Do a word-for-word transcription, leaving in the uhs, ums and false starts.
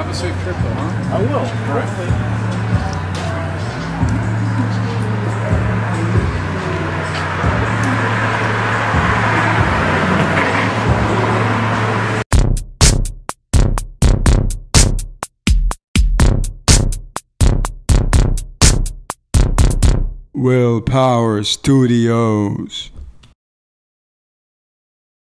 Have a safe trip though, huh? I will. All right. Hopefully. Will Power Studios.